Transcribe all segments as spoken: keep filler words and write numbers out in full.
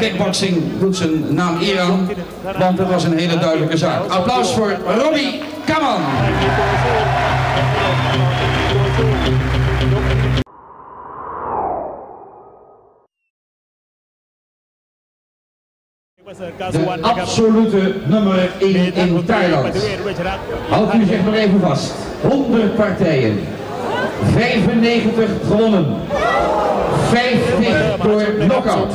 Kickboxing doet zijn naam eer aan, want dat was een hele duidelijke zaak. Applaus voor Robbie Kaman. De absolute nummer één in Thailand. Houdt u zich nog even vast. honderd partijen. vijfennegentig gewonnen. vijftig door knock-out.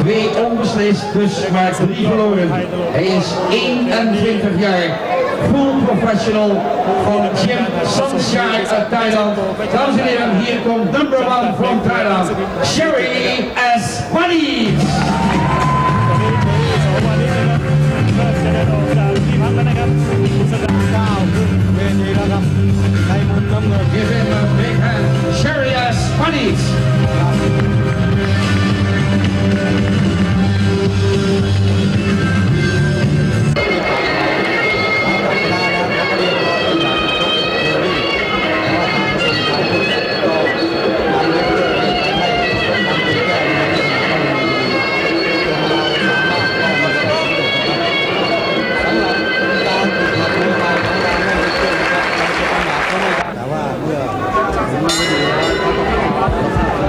Twee onbeslist, dus maar drie verloren. Hij is eenentwintig jaar, full professional van Jim Sunshine uit Thailand. Dames en heren, hier komt number one van Thailand, Sherry S. Mani. Give him a big hand, Sherry S. Mani. Gracias.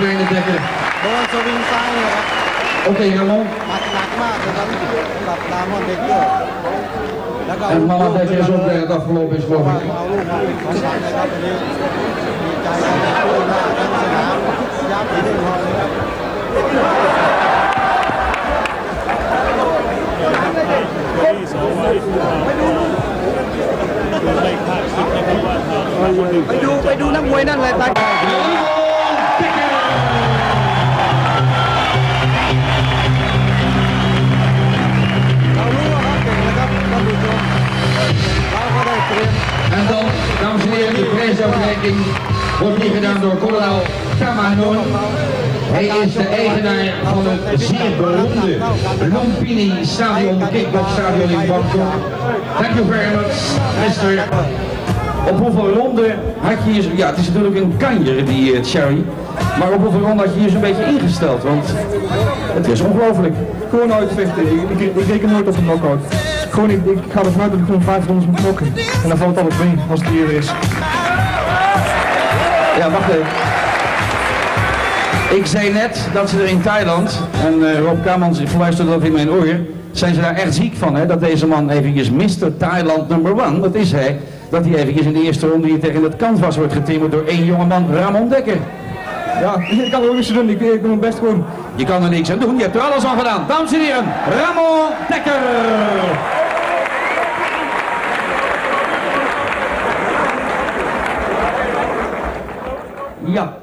Kleine Dekker. Oké, Ramon. En mama Dekkers ook bij het afgelopen is, geloof ik.ไปดูไปดูนักมวยนั่นเลยตาEn dan, dames en heren, de prijsuitreiking wordt hier gedaan door kolonel Kamano. Hij is de eigenaar van het zeer beroemde Lumpini Stadion, kickboxstadion in Bangkok. Thank you very much, mister. Op hoeveel ronden had je hier, ja, het is natuurlijk een kanjer die uh, Sherry, maar op hoeveel ronden had je hier zo'n beetje ingesteld? Want het is ongelooflijk. Gewoon uitvechten. Ik, ik, ik reken nooit op een knockout. Gewoon, ik, ik ga ervan uit dat ik gewoon vijf rondes moet knokken. En dan valt alles mee als het eerder is. Ja, wacht even. Ik zei net dat ze er in Thailand, en uh, Rob Kaman fluisterde dat in mijn oor, zijn ze daar echt ziek van, hè? Dat deze man eventjes mister Thailand number one, dat is hij, dat hij eventjes in de eerste ronde hier tegen het canvas wordt getimmerd door één jongeman, Ramon Dekker. Ja, ik kan er ook niks aan doen, ik, ik doe mijn best gewoon. Je kan er niks aan doen, je hebt er alles aan gedaan. Dames en heren, Ramon Dekker! Ja.